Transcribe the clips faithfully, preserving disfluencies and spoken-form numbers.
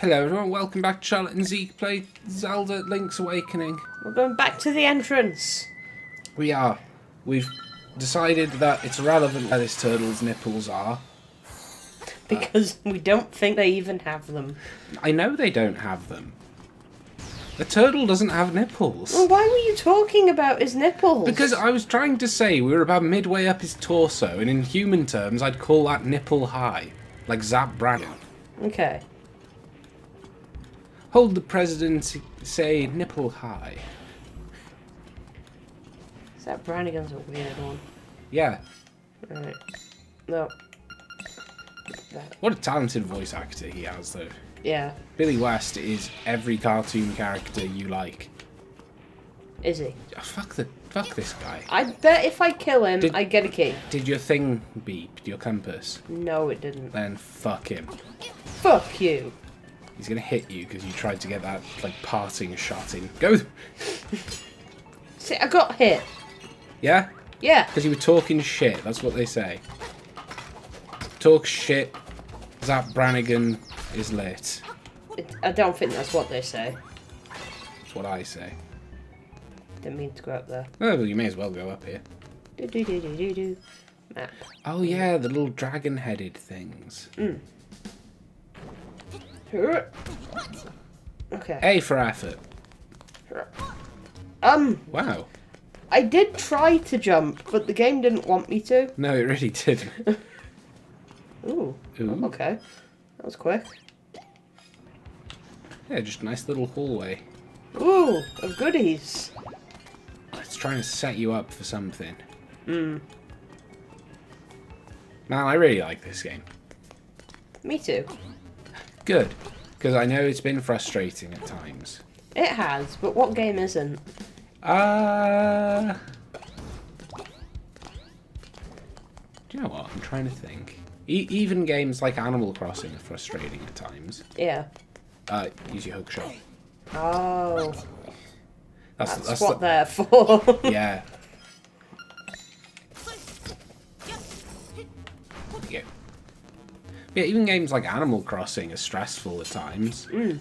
Hello everyone, welcome back to Charlotte and Zeke play Zelda Link's Awakening. We're going back to the entrance. We are. We've decided that it's irrelevant where this turtle's nipples are. Because uh, we don't think they even have them. I know they don't have them. The turtle doesn't have nipples. Well, why were you talking about his nipples? Because I was trying to say we were about midway up his torso, and in human terms I'd call that nipple high. Like Zapp Brannigan. Okay. Hold the presidency, say nipple high. Zapp Brannigan's a weird one. Yeah. Alright. No. What a talented voice actor he has, though. Yeah. Billy West is every cartoon character you like. Is he? Oh, fuck the fuck this guy. I bet if I kill him, did, I get a key. Did your thing beep? Your compass? No, it didn't. Then fuck him. Fuck you. He's gonna hit you because you tried to get that like parting shot in. Go. See, I got hit. Yeah. Yeah. Because you were talking shit. That's what they say. Talk shit. Zapp Brannigan is lit. I don't think that's what they say. That's what I say. Didn't mean to go up there. Oh, well, you may as well go up here. Do do do do do do. Map. Oh yeah, the little dragon-headed things. Mm. Okay. A for effort. Um. Wow. I did try to jump, but the game didn't want me to. No, it really didn't. Ooh. Ooh. Okay. That was quick. Yeah, just a nice little hallway. Ooh, of goodies. It's trying to set you up for something. Hmm. Man, I really like this game. Me too. Good, because I know it's been frustrating at times. It has, but what game isn't? Uh... Do you know what? I'm trying to think. E even games like Animal Crossing are frustrating at times. Yeah. Uh, use your hook shot. Oh. That's, that's, that's what the... they're for. Yeah. Yeah, even games like Animal Crossing are stressful at times. Mm.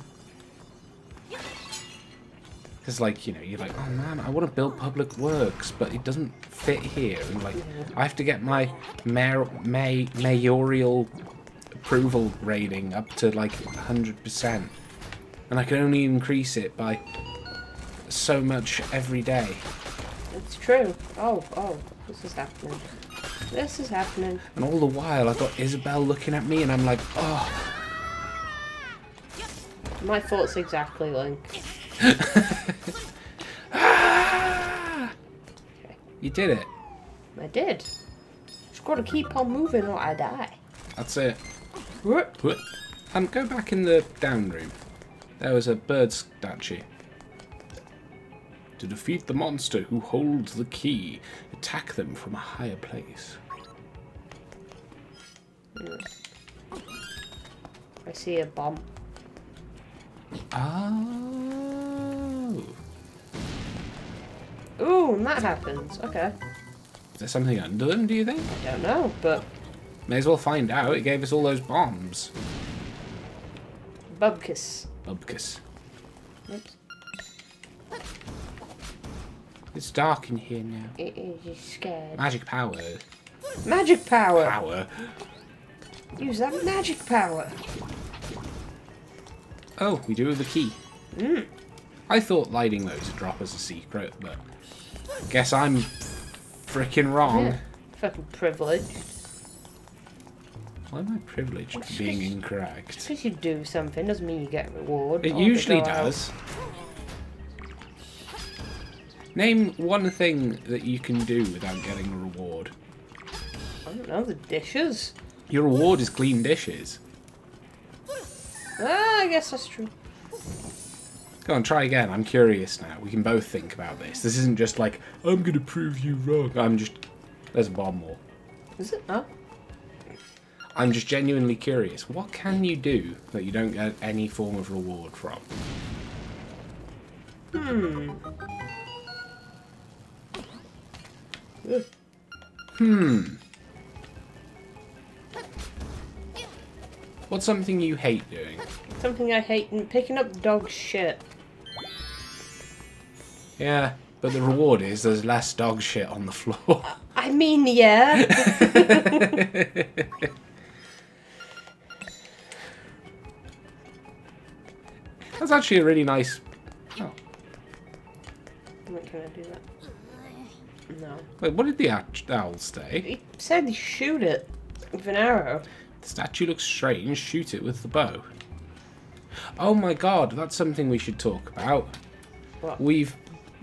Because, like, you know, you're like, oh man, I want to build public works, but it doesn't fit here. And, like, I have to get my mayor may mayoral approval rating up to, like, one hundred percent. And I can only increase it by so much every day. It's true. Oh, oh, this is happening. This is happening. And all the while, I've got Isabel looking at me, and I'm like, oh. My thoughts exactly, Link. Ah! Okay. You did it. I did. Just got to keep on moving or I die. That's it. And um, go back in the down room. There was a bird statue. To defeat the monster who holds the key, attack them from a higher place. I see a bomb. Oh. Ooh, and that happens. Okay. Is there something under them, do you think? I don't know, but... May as well find out. It gave us all those bombs. Bubkus. Bubkus. Oops. It's dark in here now. It is. You're scared. Magic power. Magic power. Power. Use that magic power. Oh, we do have the key. Mm. I thought lighting those would drop as a secret, but guess I'm freaking wrong. Yeah. Fucking privileged. Why am I privileged well, for being just, incorrect? Just because you do something doesn't mean you get a reward. It usually does. Out. Name one thing that you can do without getting a reward. I don't know, the dishes. Your reward is clean dishes. Ah, I guess that's true. Go on, try again. I'm curious now. We can both think about this. This isn't just like, I'm going to prove you wrong. I'm just... There's a bomb wall. Is it? Oh. I'm just genuinely curious. What can you do that you don't get any form of reward from? Hmm... Hmm. What's something you hate doing? something I hate, and picking up dog shit. Yeah, but the reward is there's less dog shit on the floor. I mean, yeah. That's actually a really nice... Oh. What can I do that? No. Wait, what did the owl say? He said he shoot it with an arrow. The statue looks strange. Shoot it with the bow. Oh my god, that's something we should talk about. What? We've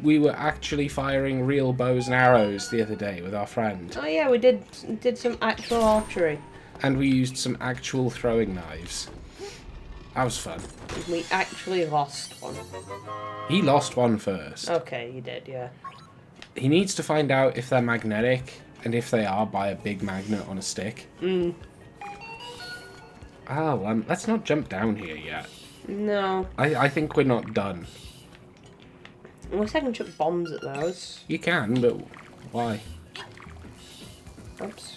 we were actually firing real bows and arrows the other day with our friend. Oh yeah, we did did some actual archery. And we used some actual throwing knives. That was fun. We actually lost one. He lost one first. Okay, he did, yeah. He needs to find out if they're magnetic, and if they are, buy a big magnet on a stick. Mm. Oh, um, let's not jump down here yet. No. I, I think we're not done. Unless I can chuck bombs at those. You can, but why? Oops.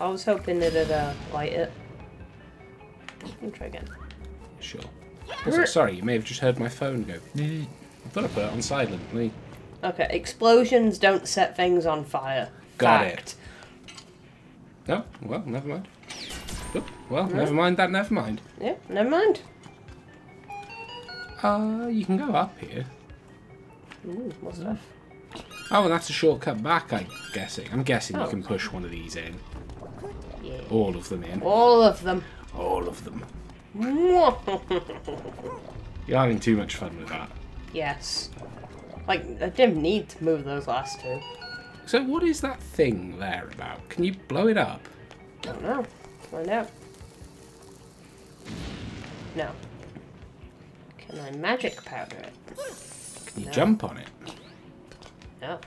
I was hoping it'd uh, light it. Let me try again. Sure. Also, sorry, you may have just heard my phone go. I thought I put it on silent. Okay, explosions don't set things on fire. Got Fact. it. Oh, well, never mind. Oh, well, no. never mind that, never mind. Yeah, never mind. Uh, you can go up here. Ooh, what's that? Oh, and that's a shortcut back, I'm guessing. I'm guessing oh. you can push one of these in. Yeah. All of them in. All of them. All of them. You're having too much fun with that. Yes. Like, I didn't need to move those last two. So what is that thing there about? Can you blow it up? I don't know. Find out. No. Can I magic powder it? Can you no. jump on it? No.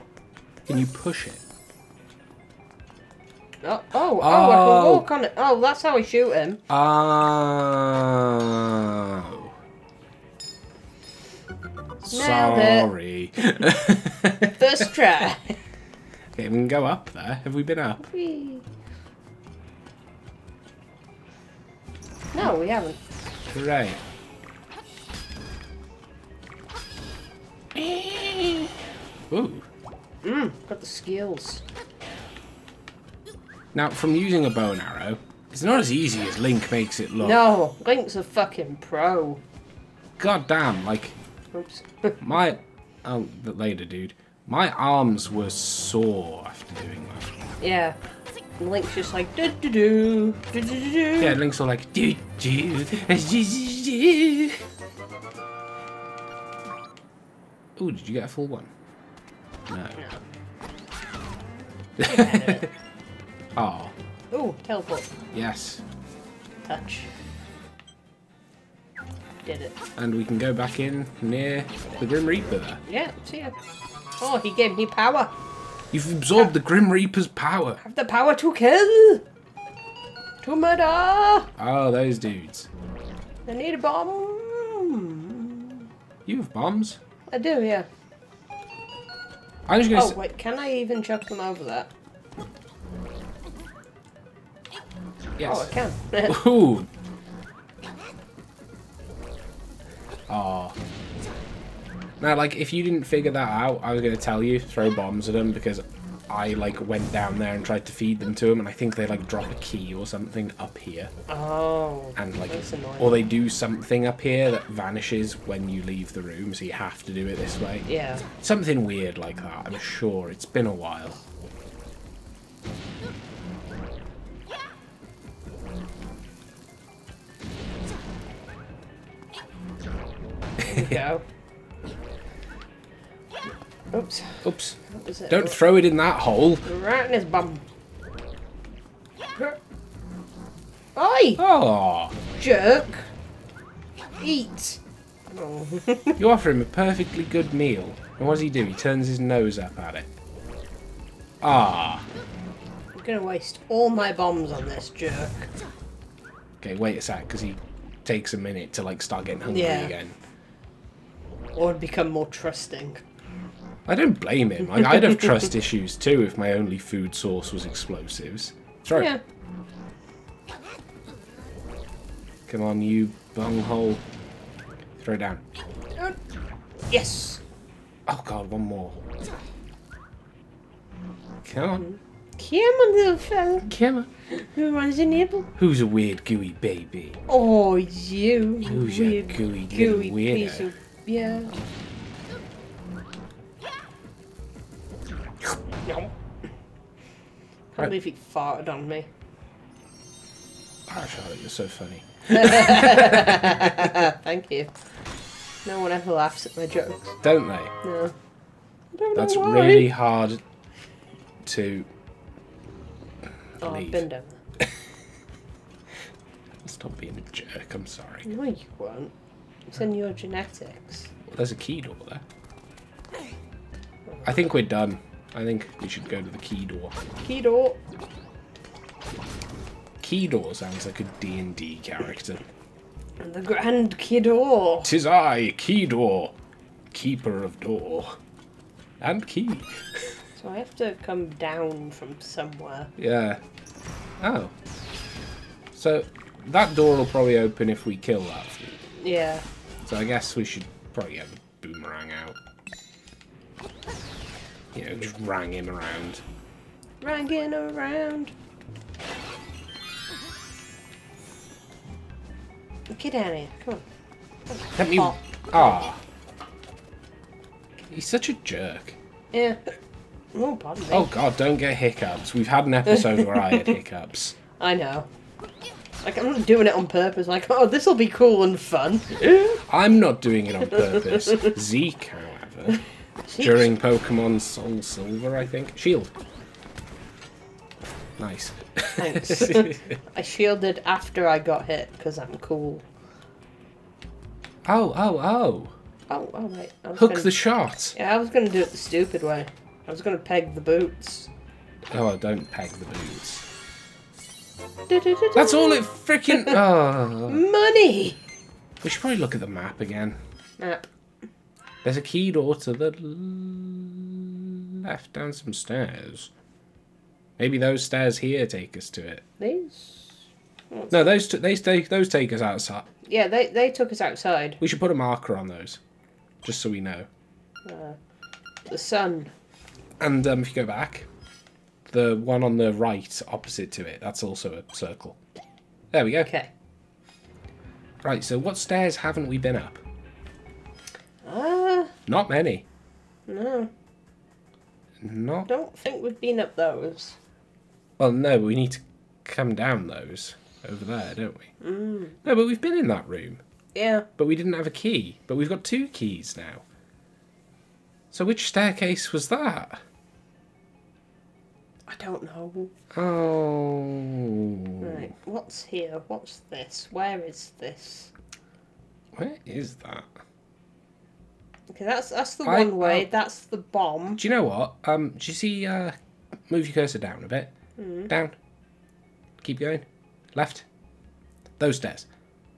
Can you push it? Oh, oh, oh, oh, I can walk on it. Oh, that's how I shoot him. Oh. Sorry. First try. Okay, we can go up there. Have we been up? Whee. No, we haven't. Great. Ooh. Mm, got the skills. Now, from using a bow and arrow, it's not as easy as Link makes it look. No, Link's a fucking pro. God damn, like... Oops. my, oh, later, dude. My arms were sore after doing that. Yeah. Link's just like do do do do do do. Yeah, Link's all like do do do. Ooh, did you get a full one? No. No. Oh. Ooh, teleport. Yes. Touch. Did it. And we can go back in near the Grim Reaper there. Yeah, see ya. Oh, he gave me power. You've absorbed have, the Grim Reaper's power. Have the power to kill. To murder. Oh, those dudes. I need a bomb. You have bombs? I do, yeah. I'm just gonna oh, wait, can I even chuck them over that? Yes. Oh, I can. Ooh. Oh. Now, like, if you didn't figure that out, I was going to tell you, throw bombs at them, because I, like, went down there and tried to feed them to them, and I think they, like, drop a key or something up here. Oh, and like, that's annoying. Or they do something up here that vanishes when you leave the room, so you have to do it this way. Yeah. Something weird like that, I'm sure. It's been a while. There we go. Oops. Oops. It? Don't Oops. throw it in that hole. Right in his bum. Oi! Oh. Jerk. Eat. Oh. You offer him a perfectly good meal. And what does he do? He turns his nose up at it. Ah. I'm going to waste all my bombs on this jerk. Okay, wait a sec, because he takes a minute to like start getting hungry yeah. again. Or become more trusting. I don't blame him. Like, I'd have trust issues too if my only food source was explosives. Sorry. Yeah. Come on, you bunghole. Throw it down. Yes! Oh god, one more. Come on. Come on, little fella. Come on. Who runs your neighbor? Who's a weird, gooey baby? Oh, you. Who's weird, a gooey, gooey piece of... Yeah. No. I can't believe he farted on me. Oh, Charlotte, you're so funny. Thank you. No one ever laughs at my jokes. Don't they? No. I don't That's know why. really hard to... Oh, leave. I've been down there. Stop being a jerk, I'm sorry. No, you won't. It's in your genetics. Well, there's a key door there. I think we're done. I think we should go to the key door. Key door. Key door sounds like a D and D character. And the Grand Key Door. 'Tis I, Key Door, keeper of door and key. So I have to come down from somewhere. Yeah. Oh. So that door will probably open if we kill that food. Yeah. So I guess we should probably get the boomerang out. You know, just rang him around. Ranging around. Get down here, come on. Let me. Ah. Oh. He's such a jerk. Yeah. Oh, pardon me. Oh god, don't get hiccups. We've had an episode where I had hiccups. I know. Like, I'm not doing it on purpose. Like, oh, this'll be cool and fun. I'm not doing it on purpose. Zeke, however. During Pokémon Soul Silver, I think. Shield. Nice. Thanks. I shielded after I got hit, because I'm cool. Oh, oh, oh. Oh, oh, wait. I was Hook gonna... the shot. Yeah, I was going to do it the stupid way. I was going to peg the boots. Oh, don't peg the boots. Da, da, da, da. That's all it freaking... Oh. Money! We should probably look at the map again. Map. There's a key door to the left down some stairs. Maybe those stairs here take us to it. These? What's no, those t they stay those take us outside. Yeah, they they took us outside. We should put a marker on those, just so we know. Uh, the sun. And um, if you go back, the one on the right, opposite to it, that's also a circle. There we go. Okay. Right. So, what stairs haven't we been up? Uh, Not many. No. Not... I don't think we've been up those. Well, no, we need to come down those over there, don't we? Mm. No, but we've been in that room. Yeah. But we didn't have a key. But we've got two keys now. So which staircase was that? I don't know. Oh. Right, what's here? What's this? Where is this? Where is that? Okay, that's that's the I, one way. Uh, that's the bomb. Do you know what? Um, do you see? Uh, move your cursor down a bit. Mm. Down. Keep going. Left. Those stairs.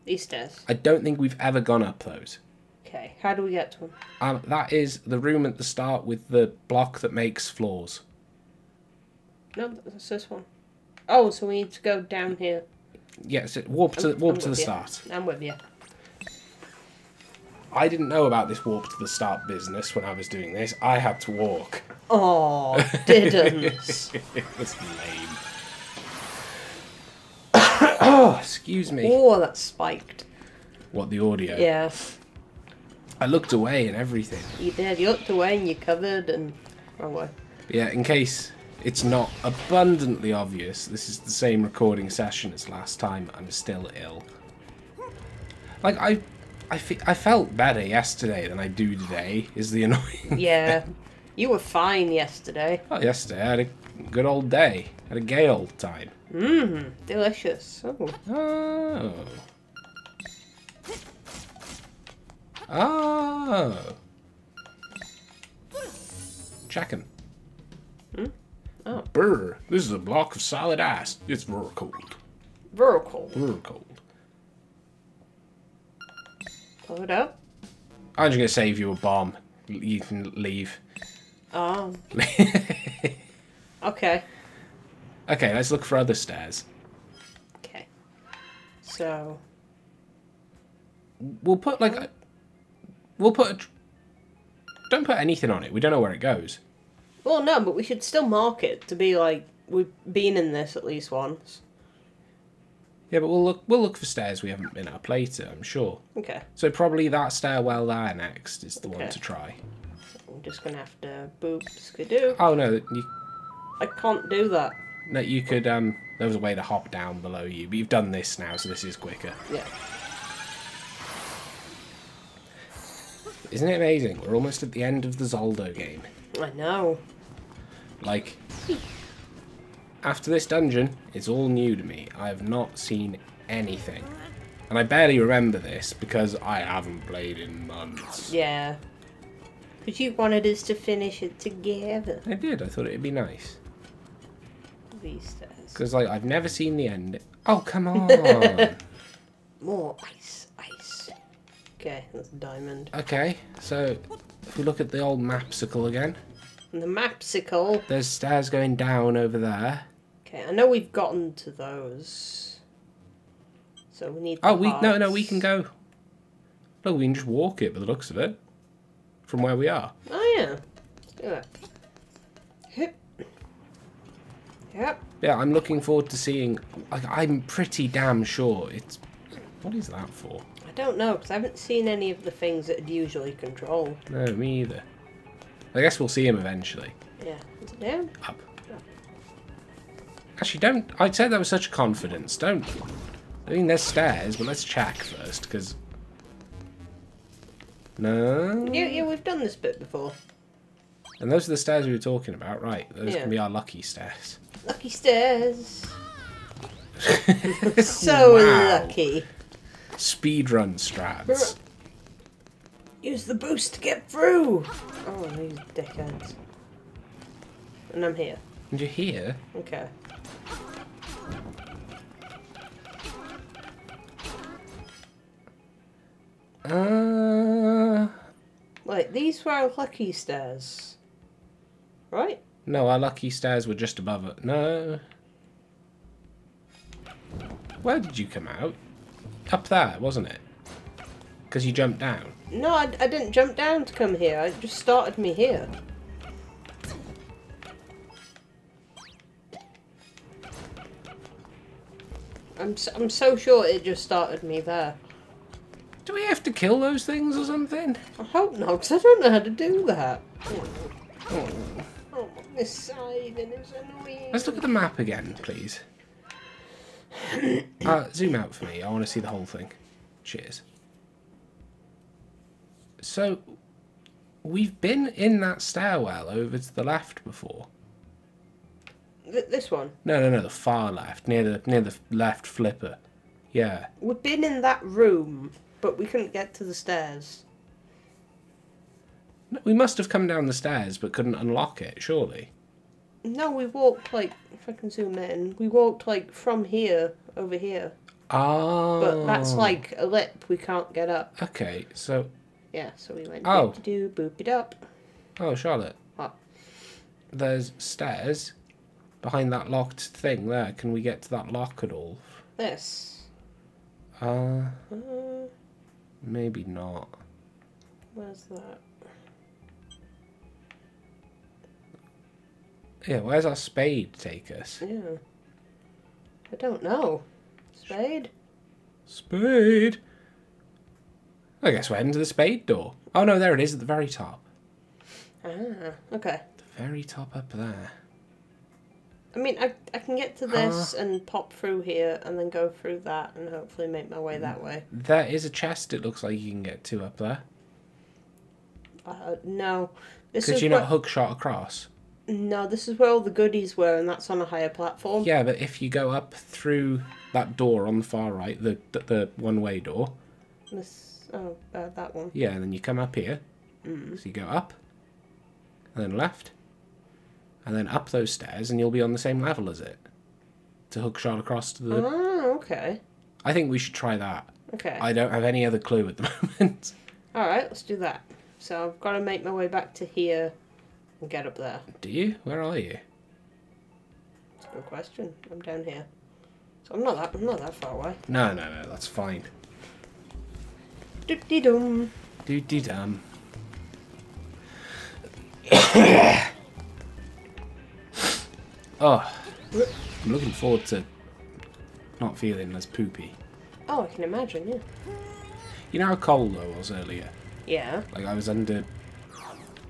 These stairs. I don't think we've ever gone up those. Okay. How do we get to them? Um, that is the room at the start with the block that makes floors. No, that's this one. Oh, so we need to go down here. Yes. Yeah, so warp to I'm, warp I'm to the you. start. I'm with you. I didn't know about this warp to the start business when I was doing this. I had to walk. Oh, didn't. It was lame. Oh, excuse me. Oh, that spiked. What, the audio? Yeah. I looked away and everything. You did. You looked away and you covered and... Wrong way. Yeah, in case it's not abundantly obvious, this is the same recording session as last time. I'm still ill. Like, I... I, fe I felt better yesterday than I do today, is the annoying Yeah. Thing. You were fine yesterday. Oh, yesterday. I had a good old day. I had a gay old time. Mmm. Delicious. Oh. Oh. Oh. Check him. Hmm? Oh. Brr. This is a block of solid ice. It's very cold. Very cold. Very cold. Blow it up. I'm just gonna save you a bomb. You can leave. Oh. Okay. Okay, let's look for other stairs. Okay. So. We'll put like a, We'll put... A tr don't put anything on it. We don't know where it goes. Well, no, but we should still mark it to be like, we've been in this at least once. Yeah, but we'll look We'll look for stairs we haven't been up later, I'm sure. Okay. So probably that stairwell there next is the okay. one to try. I'm just going to have to boop skidoo. Oh, no. You... I can't do that. No, you could... Um, there was a way to hop down below you, but you've done this now, so this is quicker. Yeah. Isn't it amazing? We're almost at the end of the Zoldo game. I know. Like, after this dungeon, it's all new to me. I have not seen anything. And I barely remember this because I haven't played in months. Yeah. Because you wanted us to finish it together. I did. I thought it'd be nice. These stairs. Because, like, I've never seen the end. Oh, come on. More ice, ice. Okay, that's a diamond. Okay, so if we look at the old mapsicle again. And the mapsicle. There's stairs going down over there. Okay, I know we've gotten to those. So we need. Oh, we hearts. no, no, we can go. Look, we can just walk it by the looks of it. From where we are. Oh yeah, let's do that. Yep. Yep. Yeah, I'm looking forward to seeing. Like, I'm pretty damn sure it's. What is that for? I don't know, because I haven't seen any of the things that I'd usually control. No, me either. I guess we'll see him eventually. Yeah. Is it down? Up. Up. Actually, don't. I'd say that was such confidence. Don't. I mean, there's stairs, but let's check first, because. No. Yeah, yeah, we've done this bit before. And those are the stairs we were talking about, right? Those yeah. can be our lucky stairs. Lucky stairs. So wow. lucky. Speedrun strats. Use the boost to get through. Oh, these dickheads. And I'm here. And you're here? Okay. Uh... Wait, these were our lucky stairs, right? No, our lucky stairs were just above it. No. Where did you come out? Up there, wasn't it? Because you jumped down. No, I, I didn't jump down to come here. It just started me here. I'm so, I'm so sure it just started me there. Do we have to kill those things or something? I hope not, because I don't know how to do that. Oh, oh. Oh, I'm on this side and it's annoying. Let's look at the map again, please. uh, zoom out for me. I want to see the whole thing. Cheers. So, we've been in that stairwell over to the left before. Th this one? No, no, no, the far left, near the near the left flipper. Yeah. We've been in that room. But we couldn't get to the stairs. No, we must have come down the stairs, but couldn't unlock it, surely. No, we walked, like, if I can zoom in, we walked, like, from here over here. Oh. But that's, like, a lip we can't get up. Okay, so... Yeah, so we went oh. do boop it up. Oh, Charlotte. What? There's stairs behind that locked thing there. Can we get to that lock at all? This. Uh... uh... Maybe not. Where's that? Yeah, where's our spade take us? Yeah. I don't know. Spade? Spade! I guess we're heading to the spade door. Oh no, there it is at the very top. Ah, okay. The very top up there. I mean, I, I can get to this uh, and pop through here and then go through that and hopefully make my way that way. There is a chest it looks like you can get to up there. Uh, no. Could you not hookshot across? No, this is where all the goodies were and that's on a higher platform. Yeah, but if you go up through that door on the far right, the the, the one-way door. This, oh, uh, that one. Yeah, and then you come up here. Mm. So you go up and then left. And then up those stairs, and you'll be on the same level as it. To hookshot across to the... Oh, okay. I think we should try that. Okay. I don't have any other clue at the moment. Alright, let's do that. So I've got to make my way back to here and get up there. Do you? Where are you? That's a good question. I'm down here. So I'm not that, I'm not that far away. No, no, no, that's fine. Doop-dee-dum. Doo dee dum. Oh, I'm looking forward to not feeling as poopy. Oh, I can imagine, yeah. You know how cold I was earlier? Yeah. Like, I was under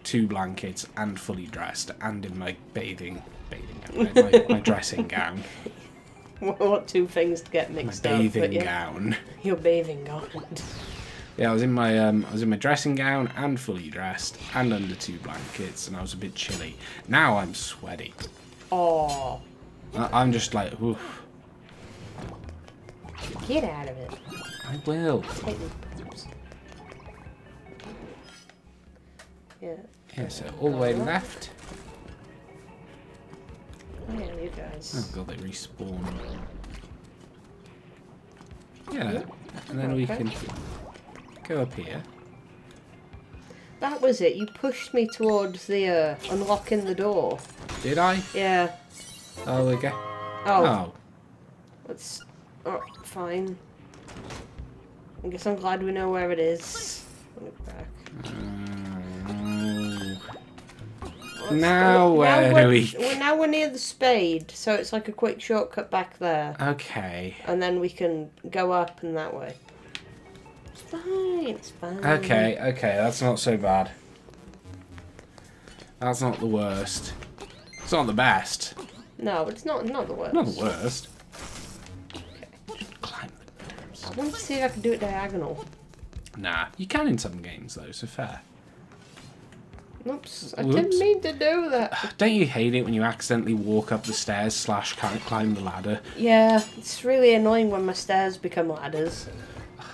two blankets and fully dressed and in my bathing, bathing gown, my, my dressing gown. What two things to get mixed up? My bathing up, yeah. gown. Your bathing gown. Yeah, I was in my um, I was in my dressing gown and fully dressed and under two blankets, and I was a bit chilly. Now I'm sweaty. Oh. I, I'm just like, oof. Get out of it. I will. Take me poops. Yeah. Yeah. So all the way left. Oh, yeah, you guys. Oh god, they respawn. Yeah, yeah. And then okay. we can go up here. That was it. You pushed me towards the uh, unlocking the door. Did I? Yeah. Oh, we go. Oh. Let's. Oh, fine. I guess I'm glad we know where it is. Look back. Um, now where now do we? Well, now we're near the spade, so it's like a quick shortcut back there. Okay. And then we can go up and that way. It's fine. It's fine. Okay. Okay. That's not so bad. That's not the worst. It's not the best. No, but it's not not the worst. Not the worst. I wanted to see if I could do it diagonal. Nah, you can in some games though, so fair. Oops, I Oops. didn't mean to do that. Don't you hate it when you accidentally walk up the stairs slash can't climb the ladder? Yeah, it's really annoying when my stairs become ladders.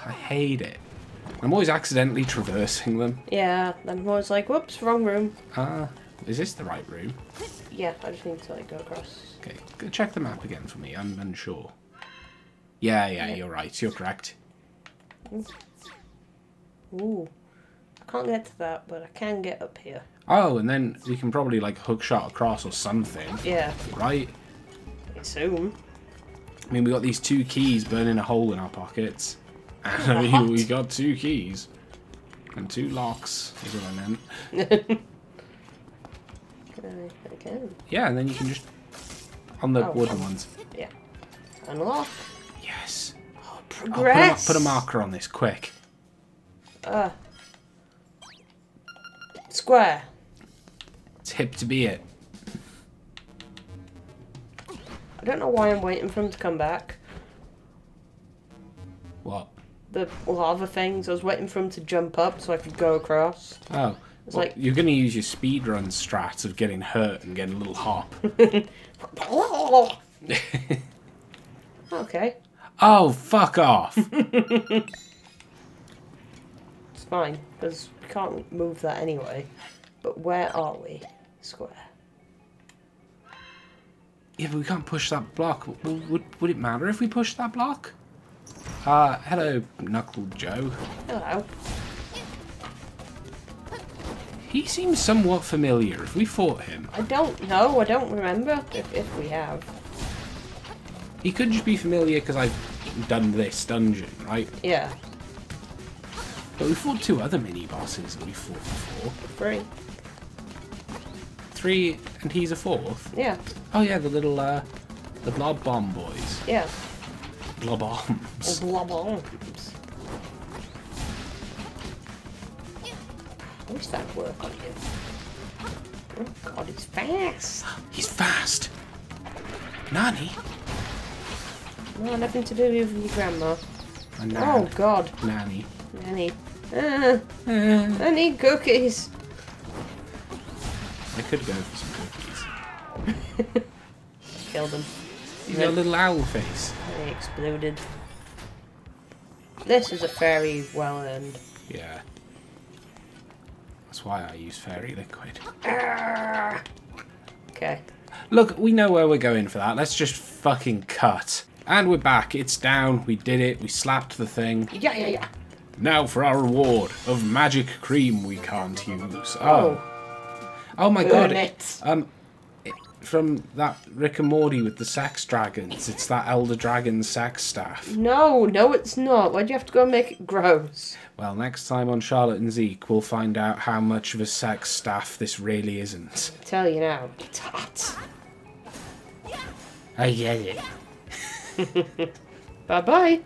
I hate it. I'm always accidentally traversing them. Yeah, I'm always like, whoops, wrong room. Ah, uh, is this the right room? Yeah, I just need to like go across. Okay, go check the map again for me, I'm unsure. Yeah, yeah, yeah, you're right. You're correct. Ooh. I can't get to that, but I can get up here. Oh, and then we can probably, like, hook shot across or something. Yeah. Right? I assume. I mean, we got these two keys burning a hole in our pockets. I mean, we got two keys. And two locks, is what I meant. Again. Yeah, and then you can just... On the oh, wooden ones. Yeah. Unlock. Yes. Oh, progress. Oh, put, a, put a marker on this, quick. Uh. Square. It's hip to be it. I don't know why I'm waiting for him to come back. What? The lava things. I was waiting for him to jump up so I could go across. Oh. It's well, like you're going to use your speedrun strat of getting hurt and getting a little hop. Okay. Oh, fuck off. It's fine, because we can't move that anyway. But where are we? Square. Yeah, but we can't push that block. Would, would, would it matter if we pushed that block? Uh, hello, Knuckle Joe. Hello. He seems somewhat familiar. Have we fought him? I don't know. I don't remember if, if we have. He could just be familiar because I've done this dungeon, right? Yeah. But we fought two other mini-bosses that we fought before. Three. Three, and he's a fourth? Yeah. Oh yeah, the little, uh, the blob bomb boys. Yeah. Blob bombs. Blob bombs. I wish that would work on you. Oh god, he's fast! He's fast! Nani? No, nothing to do with your grandma. A nan. Oh god. Nanny. Nanny. Ah, ah. I need cookies. I could go for some cookies. Killed them. He's got a little owl face. They exploded. This is a fairy well earned. Yeah. That's why I use fairy liquid. Ah. Okay. Look, we know where we're going for that. Let's just fucking cut. And we're back. It's down. We did it. We slapped the thing. Yeah, yeah, yeah. Now for our reward of magic cream we can't use. Oh. Oh, oh my Burn god. It. Um, it, from that Rick and Morty with the sex dragons? It's that elder dragon sex staff. No, no it's not. Why do you have to go and make it gross? Well, next time on Charlotte and Zeke, we'll find out how much of a sex staff this really isn't. I tell you now, it's hot. I get it. Bye-bye.